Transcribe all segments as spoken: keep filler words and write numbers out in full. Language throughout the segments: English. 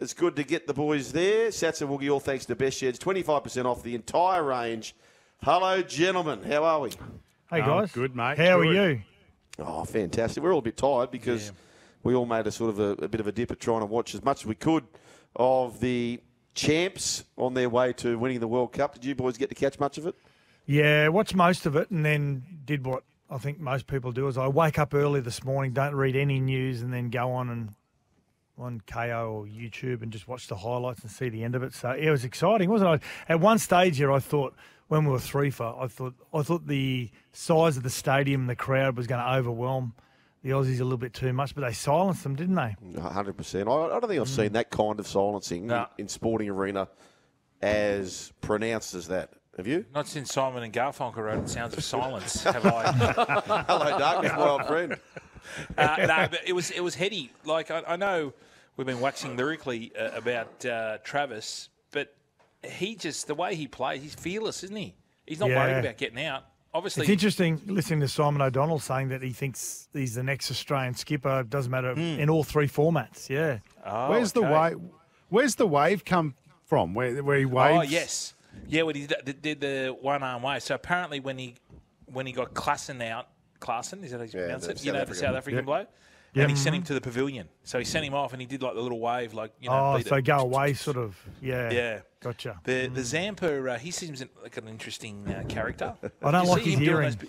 It's good to get the boys there. Sats and Woogie, all thanks to Best Sheds. twenty-five percent off the entire range. Hello, gentlemen. How are we? Hey, guys. Um, good, mate. How good. Are you? Oh, fantastic. We're all a bit tired because yeah. we all made a sort of a, a bit of a dip at trying to watch as much as we could of the champs on their way to winning the World Cup. Did you boys get to catch much of it? Yeah, watched most of it and then did what I think most people do is I wake up early this morning, don't read any news, and then go on and on K O or YouTube and just watch the highlights and see the end of it. So yeah, it was exciting, wasn't it? At one stage here, I thought when we were three for, I thought I thought the size of the stadium, and the crowd was going to overwhelm the Aussies a little bit too much, but they silenced them, didn't they? one hundred percent. I, I don't think I've mm. seen that kind of silencing no. in, in sporting arena as pronounced as that. Have you? Not since Simon and Garfunkel wrote Sounds of Silence, have I? Hello, darkness, my old friend. Uh, no, but it was, it was heady. Like, I, I know we've been waxing lyrically uh, about uh, Travis, but he just, the way he plays, he's fearless, isn't he? He's not yeah. worried about getting out. Obviously, it's interesting listening to Simon O'Donnell saying that he thinks he's the next Australian skipper. It doesn't matter mm. in all three formats. Yeah. Oh, where's okay. the wave? Where's the wave come from? Where where he waves? Oh yes, yeah. When he did, did the one arm wave. So apparently, when he when he got Classen out, Classen is that how you yeah, pronounce it? South you know African. the South African yep. bloke. Yep. And he sent him to the pavilion. So he sent him off, and he did like the little wave, like you know. Oh, so it. go away, sort of. Yeah. Yeah. Gotcha. The mm. the Zampa, uh, he seems like an interesting uh, character. I don't like his hearing. Those...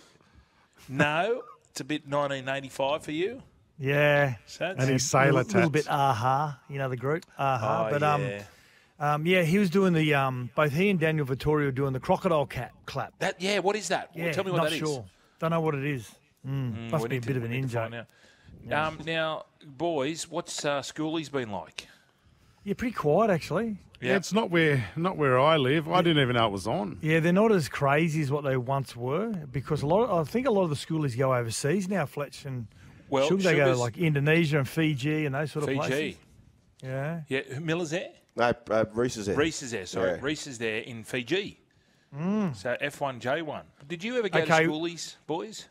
No, it's a bit nineteen eighty-five for you. Yeah. So and his sailor tats. A little bit aha, uh-huh, you know the group aha. Uh-huh. Oh, but yeah. um. Um, yeah, he was doing the um. Both he and Daniel Vettori were doing the crocodile cat clap. That yeah. What is that? Yeah, well, tell me what that sure. is. Not sure. Don't know what it is. Mm. Mm, Must be a bit to, of an in-joke. Yeah. Um, now, boys, what's uh, schoolie's been like? Yeah, pretty quiet actually. Yeah. yeah, it's not where not where I live. I didn't even know it was on. Yeah, they're not as crazy as what they once were because a lot. Of, I think a lot of the schoolies go overseas now, Fletch, and well, should they go to like Indonesia and Fiji and those sort Fiji. of places? Yeah, yeah. Miller's there? No, uh, Reese is there. Reese is there. Sorry, yeah. Reese is there in Fiji. Mm. So F one J one. Did you ever go okay. to schoolies, boys?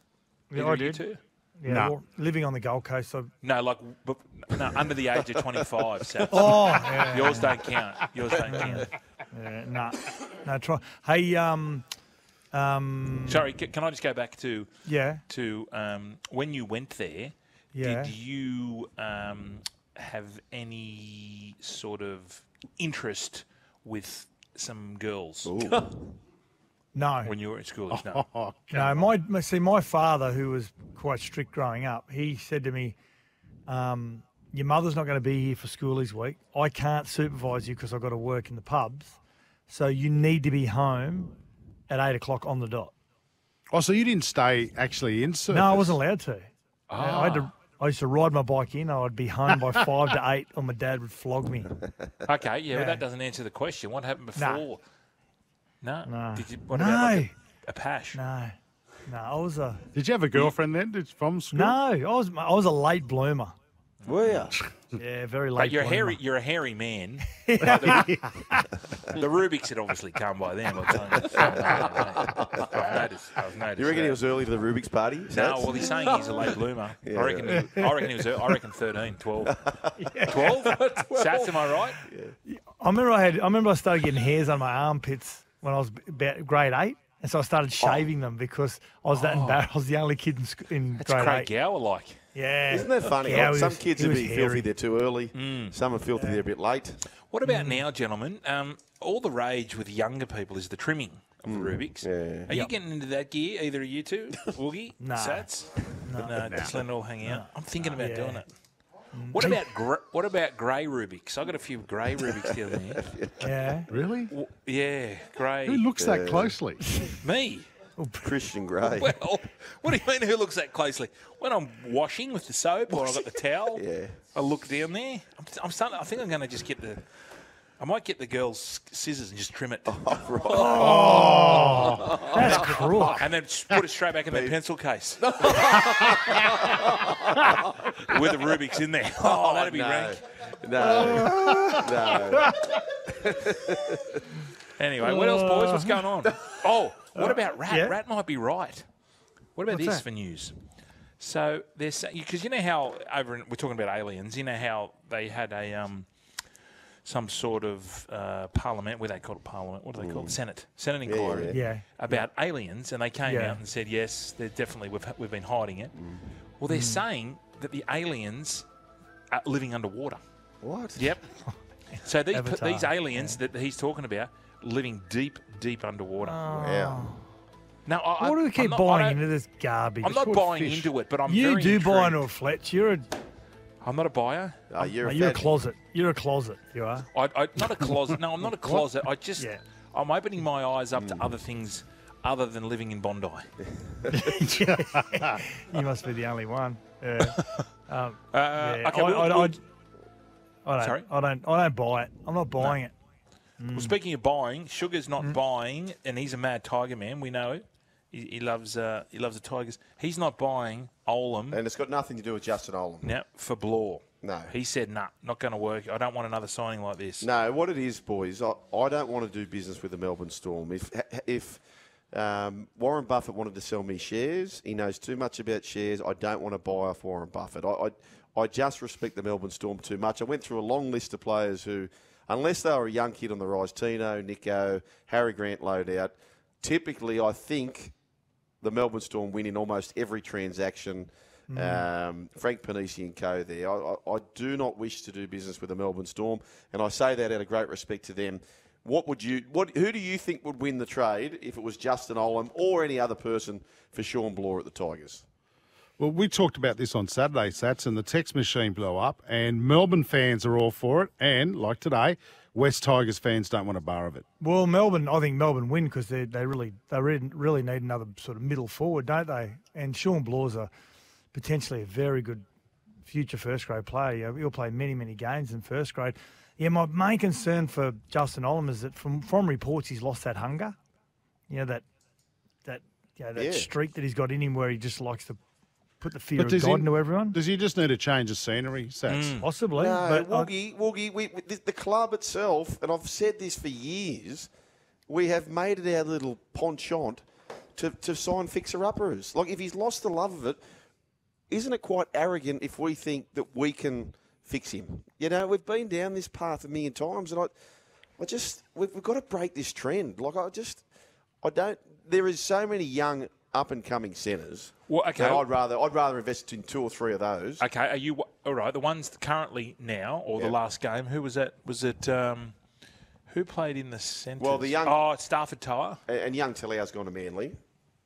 Yeah, I did. Too? Yeah, no. Well, living on the Gold Coast. So no, like no, under the age of twenty-five. So oh, yeah. yours don't count. Yours don't count. Yeah, no, no. Try. Hey, um, um. Sorry, can I just go back to yeah to um when you went there? Yeah. Did you um have any sort of interest with some girls? No. When you were at school, no. Oh, no, my, my see, my father, who was quite strict growing up, he said to me, um, your mother's not going to be here for schoolies week. I can't supervise you because I've got to work in the pubs. So you need to be home at eight o'clock on the dot. Oh, so you didn't stay actually in service? No, I wasn't allowed to. Ah. I had to. I used to ride my bike in. I'd be home by five to eight or my dad would flog me. Okay, yeah, yeah. Well, that doesn't answer the question. What happened before? Nah. No. no. Did you, what no. about like a, a pash? No. No, I was a... Did you have a girlfriend then Did, from school? No, I was I was a late bloomer. Were you? Yeah, very late but you're bloomer. A hairy, you're a hairy man. Like the, the Rubik's had obviously come by then. I'll tell you. I've noticed, I've noticed you reckon that. He was early to the Rubik's party? No, that's... well, he's saying he's a late bloomer. Yeah, I, reckon yeah. he, I reckon he was I reckon thirteen, twelve. Yeah. twelve? Sats, am I right? Yeah. I, remember I, had, I remember I started getting hairs on my armpits when I was about grade eight, and so I started shaving oh. them because I was that oh. embarrassed. I was the only kid in, sc in grade Craig eight. That's Craig Gower-like. Yeah. Isn't that funny? Like, was, some kids are filthy, they're too early. Mm. Some are filthy, yeah. they're a bit late. What about mm. now, gentlemen? Um, all the rage with younger people is the trimming of mm. the Rubik's. Yeah. Are yep. you getting into that gear, either of you two? Woogie? No. Sats? No. no, no. Just let it all hang out. No. I'm thinking about yeah. doing it. What about gr what about grey Rubik's? I got a few grey Rubik's the other day. Yeah, really? W yeah, grey. Who looks yeah. that closely? Me. Well, Christian Grey. Well, what do you mean? Who looks that closely? When I'm washing with the soap or I got the towel, yeah. I look down there. I'm, I'm starting. I think I'm going to just get the. I might get the girls' scissors and just trim it. Oh, right. oh, oh that's cruel. And then put it straight back in the pencil case. With the Rubik's in there. Oh, that'd be no. rank. No. no. Anyway, what else, boys? What's going on? Oh, what about Rat? Yeah. Rat might be right. What about What's this that? for news? So, there's because you know how over in, we're talking about aliens. You know how they had a um. some sort of uh, parliament, where they call it parliament, what do they mm. call it? Senate, Senate inquiry yeah, yeah, yeah. about yeah. aliens, and they came yeah. out and said, yes, they're definitely, we've, we've been hiding it. Mm. Well, they're mm. saying that the aliens are living underwater. What? Yep. So these, these aliens yeah. that he's talking about, living deep, deep underwater. Oh. Wow. Now, I, Why do we keep not, buying into this garbage? I'm not buying fish. into it, but I'm you very You do buy into it, Fletch. You're a... I'm not a buyer. Uh, you're, no, a, you're a closet. You're a closet. You are. I, I, not a closet. No, I'm not a closet. I just, yeah. I'm opening my eyes up mm. to other things other than living in Bondi. You must be the only one. Yeah. Um, uh, yeah. Okay, I, we'll, I, we'll, I, I don't, sorry? I don't, I don't buy it. I'm not buying no. it. Mm. Well, speaking of buying, Sugar's not mm. buying, and he's a mad Tiger man. We know it. He, he loves uh, he loves the Tigers. He's not buying Olam. And it's got nothing to do with Justin Olam. No, for Blore. No. He said, nah, not going to work. I don't want another signing like this. No, what it is, boys, I, I don't want to do business with the Melbourne Storm. If, if um, Warren Buffett wanted to sell me shares, he knows too much about shares. I don't want to buy off Warren Buffett. I, I, I just respect the Melbourne Storm too much. I went through a long list of players who, unless they were a young kid on the rise, Tino, Nico, Harry Grant loadout, typically I think... the Melbourne Storm win in almost every transaction. Mm. Um, Frank Panisi and co there. I, I, I do not wish to do business with the Melbourne Storm, and I say that out of great respect to them. What would you? What? Who do you think would win the trade if it was Justin Olam or any other person for Sean Blore at the Tigers? Well, we talked about this on Saturday, Sats, and the text machine blew up, and Melbourne fans are all for it, and, like today, West Tigers fans don't want a bar of it. Well, Melbourne, I think Melbourne win because they they really they really need another sort of middle forward, don't they? And Sean Blore's a potentially a very good future first-grade player. He'll play many, many games in first grade. Yeah, my main concern for Justin Olam is that from, from reports he's lost that hunger, you know, that, that, you know, that yeah. streak that he's got in him where he just likes to put the fear of God he, into everyone. Does he just need a change of scenery, Sats? Mm. Possibly. No, but Woogie, Woogie, we, we, the club itself, and I've said this for years, we have made it our little penchant to, to sign fixer-uppers. Like, if he's lost the love of it, isn't it quite arrogant if we think that we can fix him? You know, we've been down this path a million times, and I, I just, we've, we've got to break this trend. Like, I just, I don't, there is so many young up and coming centres. Well, okay. I'd rather I'd rather invest in two or three of those. Okay. Are you all right? The ones currently now, or yeah. the last game? Who was that? Was it um, who played in the centre? Well, the young oh Stafford Tower and, and young Tillow's gone to Manly.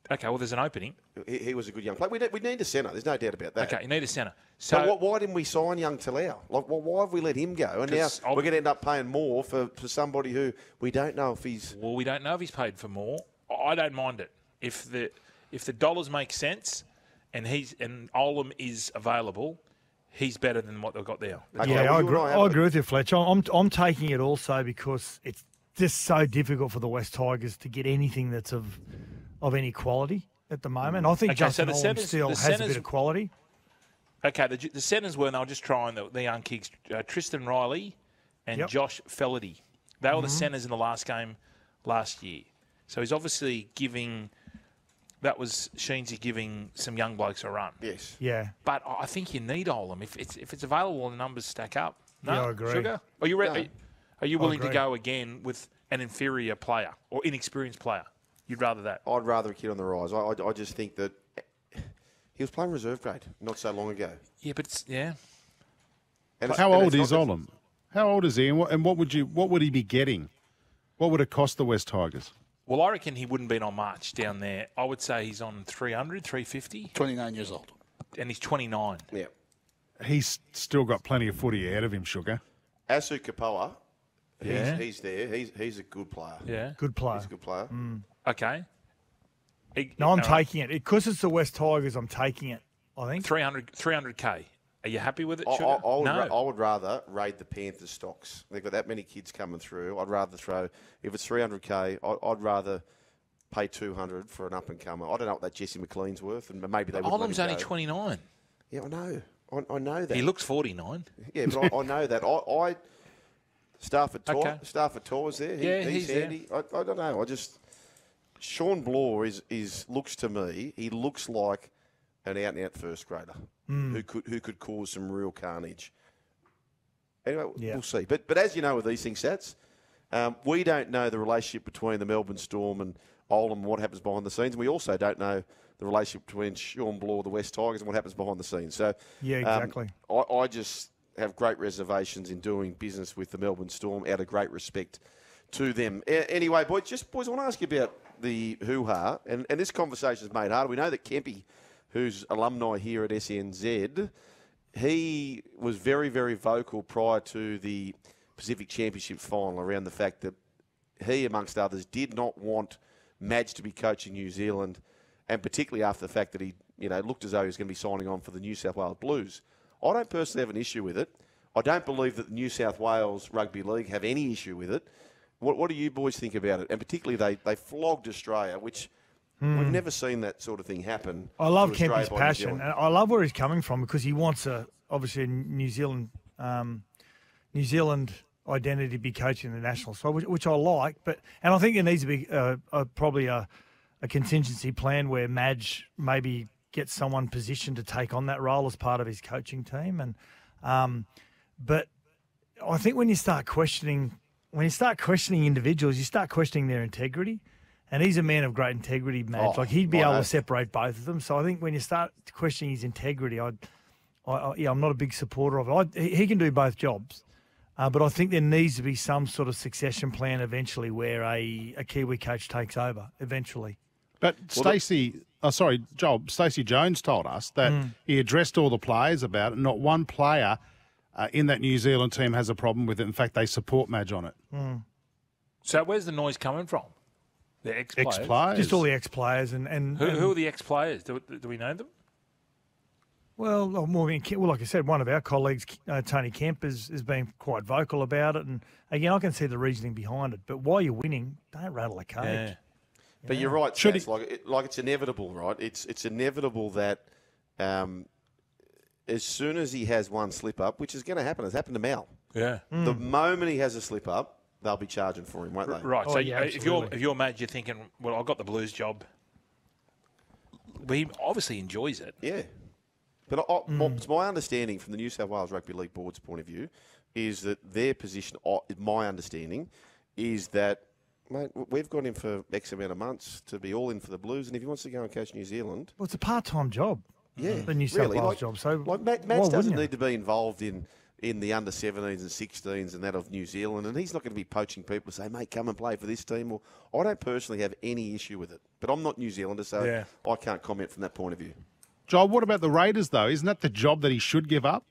Okay. Well, there's an opening. He, he was a good young player. We need, we need a centre. There's no doubt about that. Okay. You need a centre. So but what, why didn't we sign young Tillow? Like, well, why have we let him go? And now I'll, we're going to end up paying more for, for somebody who we don't know if he's. Well, we don't know if he's paid for more. I don't mind it if the. If the dollars make sense, and he's and Olam is available, he's better than what they've got there. Okay, yeah, I agree, I agree with you, Fletch. I'm I'm taking it also because it's just so difficult for the West Tigers to get anything that's of of any quality at the moment. I think okay, Justin so Olam centers, still has centers, a bit of quality. Okay, the, the centres were, and I'll just try and the, the young kids, uh, Tristan Riley and yep. Josh Felity. They were mm-hmm. the centres in the last game last year. So he's obviously giving. That was Sheensy giving some young blokes a run. Yes. Yeah. But I think you need Olam. If it's if it's available and the numbers stack up. No, yeah, I agree. Sugar? Are you, re- no. are you, are you willing to go again with an inferior player or inexperienced player? You'd rather that? I'd rather a kid on the rise. I, I, I just think that he was playing reserve grade not so long ago. Yeah, but it's, yeah. And it's, how and old is Olam? How old is he? And what, and what would you? What would he be getting? What would it cost the West Tigers? Well, I reckon he wouldn't have been on March down there. I would say he's on three hundred, three fifty. twenty-nine years old. And he's twenty-nine. Yeah. He's still got plenty of footy ahead of him, Sugar. Asu Kapoa, yeah. he's, he's there. He's he's a good player. Yeah. Good player. He's a good player. Mm. Okay. He, no, I'm no, taking it. Because it's the West Tigers, I'm taking it, I think. three hundred, three hundred K. Are you happy with it, Sugar? I, I, I, would no. ra- I would rather raid the Panthers stocks. They've got that many kids coming through. I'd rather throw, if it's three hundred K, I, I'd rather pay two hundred for an up-and-comer. I don't know what that Jesse McLean's worth, and maybe they would let him go. Only twenty-nine. Yeah, I know. I, I know that. He looks forty-nine. Yeah, but I, I know that. I, I Stafford Tour, okay. Stafford Tour is there. He, yeah, he's, he's handy. I, I don't know. I just, Sean Blore is, is, looks to me, he looks like an out-and-out first grader mm. who could who could cause some real carnage. Anyway, yeah. we'll see. But but as you know with these things, Sats, um, we don't know the relationship between the Melbourne Storm and Olam and what happens behind the scenes. And we also don't know the relationship between Sean Blore, the West Tigers, and what happens behind the scenes. So yeah, exactly. Um, I, I just have great reservations in doing business with the Melbourne Storm out of great respect to them. A- anyway, boys, just boys, I want to ask you about the hoo-ha, and, and this conversation is made harder. We know that Kempy, who's alumni here at S N Z, he was very, very vocal prior to the Pacific Championship final around the fact that he, amongst others, did not want Madge to be coaching New Zealand, and particularly after the fact that he, you know, looked as though he was going to be signing on for the New South Wales Blues. I don't personally have an issue with it. I don't believe that the New South Wales Rugby League have any issue with it. What, what do you boys think about it? And particularly they, they flogged Australia, which mm. we've never seen that sort of thing happen. I love Kempy's passion, and I love where he's coming from, because he wants a obviously a New Zealand um, New Zealand identity to be coaching the national side, which, which I like. But and I think there needs to be uh, a, probably a, a contingency plan where Madge maybe gets someone positioned to take on that role as part of his coaching team. And um, but I think when you start questioning. When you start questioning individuals, you start questioning their integrity. And he's a man of great integrity, Madge. Oh, like, he'd be able own. to separate both of them. So I think when you start questioning his integrity, I, I, I yeah, I'm not a big supporter of it. I, he can do both jobs. Uh, but I think there needs to be some sort of succession plan eventually where a, a Kiwi coach takes over eventually. But well, Stacey, oh, sorry, Joel, Stacey Jones told us that mm. he addressed all the players about it. Not one player Uh, in that New Zealand team has a problem with it. In fact, they support Madge on it. Mm. So where's the noise coming from? The ex-players? ex-players. Just all the ex-players. and, and who, and who are the ex-players? Do, do we know them? Well, well, like I said, one of our colleagues, uh, Tony Kemp, has, has been quite vocal about it. And, again, I can see the reasoning behind it. But while you're winning, don't rattle a cage. Yeah. You but know? You're right, Should Sats, he... like, it, like it's inevitable, right? It's, it's inevitable that um, – as soon as he has one slip-up, which is going to happen, it's happened to Mal. Yeah. Mm. The moment he has a slip-up, they'll be charging for him, won't they? Right. Oh, so yeah, if, you're, if you're mad, you're thinking, well, I've got the Blues job. But he obviously enjoys it. Yeah. But I, I, mm. my understanding from the New South Wales Rugby League Board's point of view is that their position, my understanding, is that, mate, we've got him for X amount of months to be all in for the Blues, and if he wants to go and coach New Zealand... Well, it's a part-time job. Yeah, the New South really. Wales like, job. So, like, Matt, Matt doesn't need to be involved in, in the under seventeens and sixteens and that of New Zealand, and he's not going to be poaching people to say, mate, come and play for this team. Or I don't personally have any issue with it, but I'm not New Zealander, so yeah. I can't comment from that point of view. Joel, what about the Raiders, though? Isn't that the job that he should give up?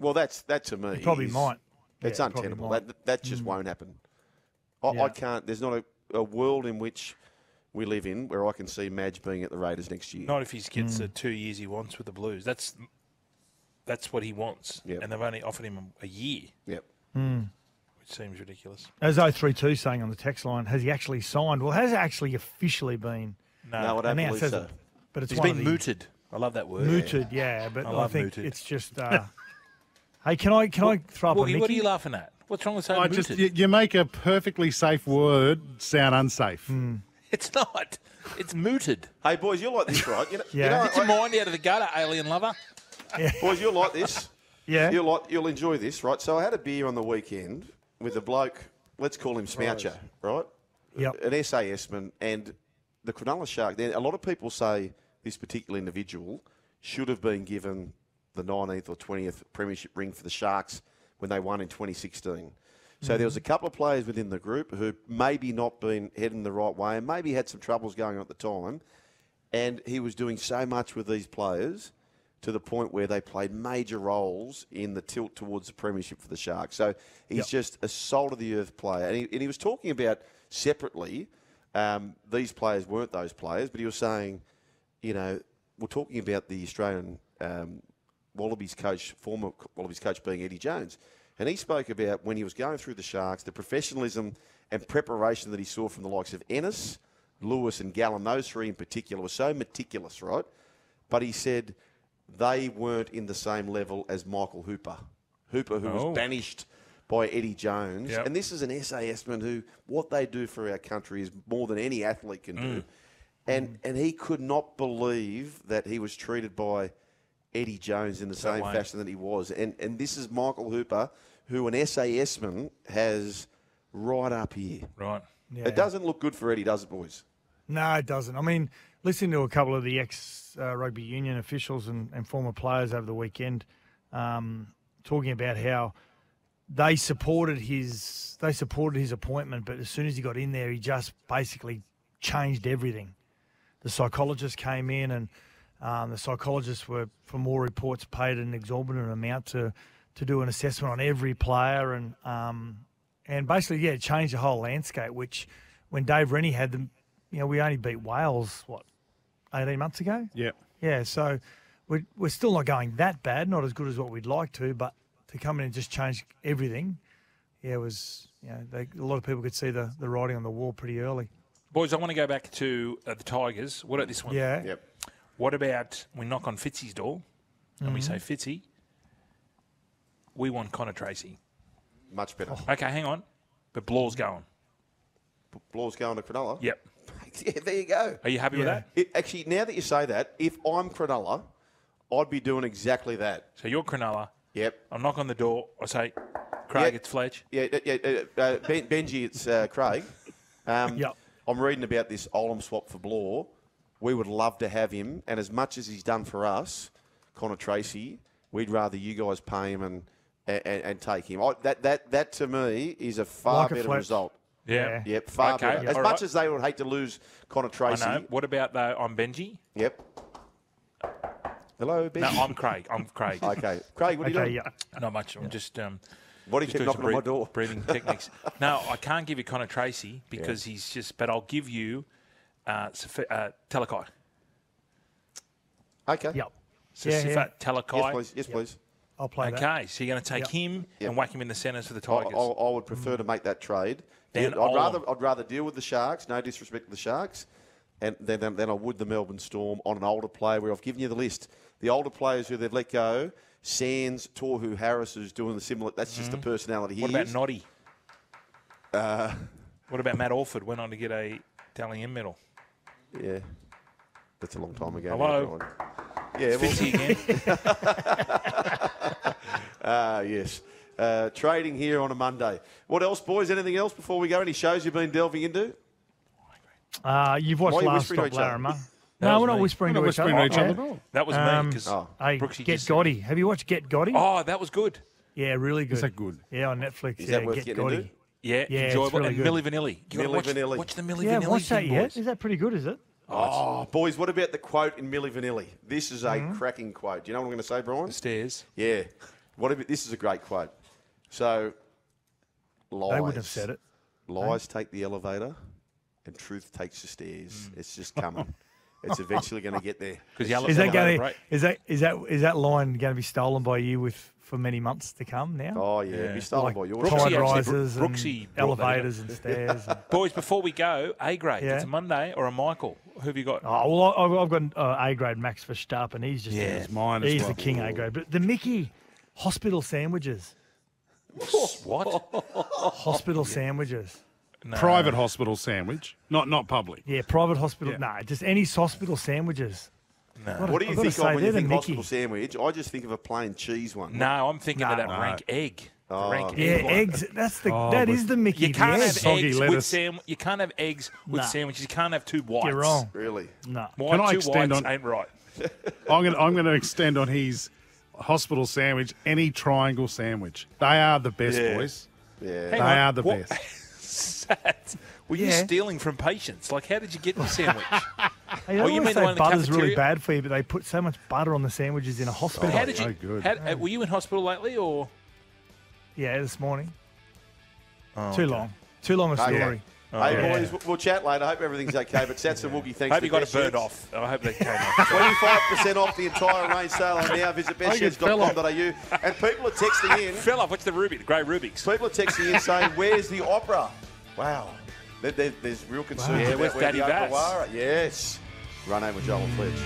Well, that's that to me. He probably is, might. It's yeah, untenable. Might. That that just mm. won't happen. I, yeah. I can't. There's not a, a world in which... we live in where I can see Madge being at the Raiders next year. Not if he gets mm. the two years he wants with the Blues. That's that's what he wants. Yep. And they've only offered him a year. Yep. Mm. Which seems ridiculous. As oh three two saying on the text line, has he actually signed? Well, has it actually officially been No, no I don't believe so. It, but it's He's been the, mooted. I love that word. Mooted, yeah. yeah but I, I think mooted. It's just... Uh, hey, can I can well, I throw up well, a Mickey? What are you laughing at? What's wrong with saying I mooted? Just, you, you make a perfectly safe word sound unsafe. Mm. It's not. It's mooted. Hey, boys, you're like this, right? You know, yeah. You know, Get your I, mind out of the gutter, alien lover. Yeah. Boys, you're like this. Yeah. You're like, you'll enjoy this, right? So I had a beer on the weekend with a bloke, let's call him Smoucher, right? Yep. An S A S man. And the Cronulla Shark, a lot of people say this particular individual should have been given the nineteenth or twentieth premiership ring for the Sharks when they won in twenty sixteen. So there was a couple of players within the group who maybe not been heading the right way and maybe had some troubles going on at the time. And he was doing so much with these players to the point where they played major roles in the tilt towards the premiership for the Sharks. So he's yep. just a salt-of-the-earth player. And he, and he was talking about separately, um, these players weren't those players, but he was saying, you know, we're talking about the Australian um, Wallabies coach, former Wallabies coach being Eddie Jones. And he spoke about when he was going through the Sharks, the professionalism and preparation that he saw from the likes of Ennis, Lewis and Gallen, those three in particular, were so meticulous, right? But he said they weren't in the same level as Michael Hooper. Hooper, who oh. was banished by Eddie Jones. Yep. And this is an S A S man who, what they do for our country is more than any athlete can mm. do. And, mm. and he could not believe that he was treated by Eddie Jones in the same fashion that he was. And and this is Michael Hooper, who an SASman has right up here. Right. Yeah. It doesn't look good for Eddie, does it, boys? No, it doesn't. I mean, listening to a couple of the ex-rugby uh, union officials and, and former players over the weekend um, talking about how they supported his they supported his appointment, but as soon as he got in there, he just basically changed everything. The psychologist came in, and um, the psychologists were, from all reports, paid an exorbitant amount to to do an assessment on every player, and um, and basically, yeah, changed the whole landscape. Which, when Dave Rennie had them, you know, we only beat Wales what eighteen months ago. Yeah, yeah. So we're we're still not going that bad, not as good as what we'd like to, but to come in and just change everything, yeah, it was, you know, they, a lot of people could see the the writing on the wall pretty early. Boys, I want to go back to uh, the Tigers. What about this one? Yeah. Yep. What about we knock on Fitzy's door and mm-hmm. we say, Fitzy, we want Connor Tracy. Much better. Oh. Okay, hang on. But Blore's going. Blore's going to Cronulla? Yep. Yeah, there you go. Are you happy yeah. with that? It, actually, now that you say that, if I'm Cronulla, I'd be doing exactly that. So you're Cronulla. Yep. I knock on the door. I say, Craig, yep. it's Fletch. Yeah, yeah uh, ben, Benji, it's uh, Craig. Um, yep. I'm reading about this Olam swap for Blore. We would love to have him. And as much as he's done for us, Connor Tracy, we'd rather you guys pay him and and, and take him. I, that, that, that, to me, is a far like better a result. Yeah. Yep, far okay. better. Yep. As All much right. as they would hate to lose Connor Tracy. I know. What about, though, I'm Benji? Yep. Hello, Benji. No, I'm Craig. I'm Craig. Okay. Craig, what are okay, you doing? Yeah. Not much. I'm yeah. just... Um, What do you keep knocking on my door? Breathing techniques. No, I can't give you Connor Tracy because yeah. he's just. But I'll give you uh, uh, Telekai. Okay. Yep. So yeah, yeah. Telekai. Yes, please. Yes, yep. please. I'll play okay, that. Okay, so you're going to take yep. him yep. and whack him in the centres for the Tigers. I, I, I would prefer mm. to make that trade. Then I'd I'll rather I'd rather deal with the Sharks. No disrespect to the Sharks, and then then, then I would the Melbourne Storm on an older player where I've given you the list. The older players who they've let go. Sands, Torhu Harris is doing the similar. That's just mm. the personality here. What about Noddy? Uh, what about Matt Orford? Went on to get a Italian medal. Yeah, that's a long time ago. Hello. Yeah, well, again. uh, yes. Uh, trading here on a Monday. What else, boys? Anything else before we go? Any shows you've been delving into? Uh, you've watched Why Last Stop Larrimah. That no, we're not me. whispering, we're not to, whispering each to each other. That was um, me because oh. Get Gotti. Have you watched Get Gotti? Oh, that was good. Yeah, really good. Is that good? Yeah, on Netflix. Is yeah, that worth Get Gotti. Into? Yeah, yeah, enjoyable. Really and good. Milli Vanilli. You Milli watch, Vanilli. Watch the Milli yeah, Vanilli. Yeah, watch that yet. Is that pretty good? Is it? Oh, oh, boys, what about the quote in Milli Vanilli? This is a mm-hmm. cracking quote. Do you know what I'm going to say, Brian? The stairs. Yeah. What about, this is a great quote. So, lies. They wouldn't have said it. Lies take the elevator, and truth takes the stairs. It's just coming. It's eventually going to get there. Is that, going to, is, that, is, that, is that line going to be stolen by you with for many months to come now? Oh, yeah. It'll be stolen like by yours. Tide rises and Brooksy elevators and stairs. And boys, before we go, A-grade. Yeah. It's a Monday or a Michael. Who have you got? Oh, well, I've got uh, A-grade Max Verstappen. He's just yeah, mine he's well. the king A-grade. But the Mickey hospital sandwiches. What? Hospital yeah. sandwiches. No. Private hospital sandwich, not not public. Yeah, private hospital. Yeah. No, nah, just any hospital sandwiches. No. What, what do you think of when you think hospital sandwich? I just think of a plain cheese one. No, I'm thinking no, of that no. rank egg. Oh. Rank yeah, egg eggs. That's the oh, that is the Mickey. You can't have eggs with sam. You can't have eggs with nah. sandwiches. You can't have two whites. You're wrong. Really? No. Nah. Can I extend on? Ain't right. I'm gonna I'm gonna extend on his hospital sandwich. Any triangle sandwich. They are the best, yeah. boys. Yeah, they on, are the what? best. Sad. Were yeah. you stealing from patients? Like, how did you get the sandwich? Hey, oh, you mean the one butter's the really bad for you, but they put so much butter on the sandwiches in a hospital. Oh, how did you? Oh, how, oh. Were you in hospital lately, or? Yeah, this morning. Oh, Too okay. long. Too long a story. Okay. Oh, hey, yeah. boys, we'll, we'll chat later. I hope everything's okay. But Sats and Woogie, thanks. Hope you got it burned off. I hope they came off. twenty-five percent off the entire range sale on now. Visit best sheds dot com dot a u. And people are texting in. Fell off. What's the Ruby? The Grey Rubik's. People are texting in saying, where's the opera? Wow. There, there, there's real concern. Wow. Yeah, about where's Daddy Bass? Yes. Run over Joel Fletch.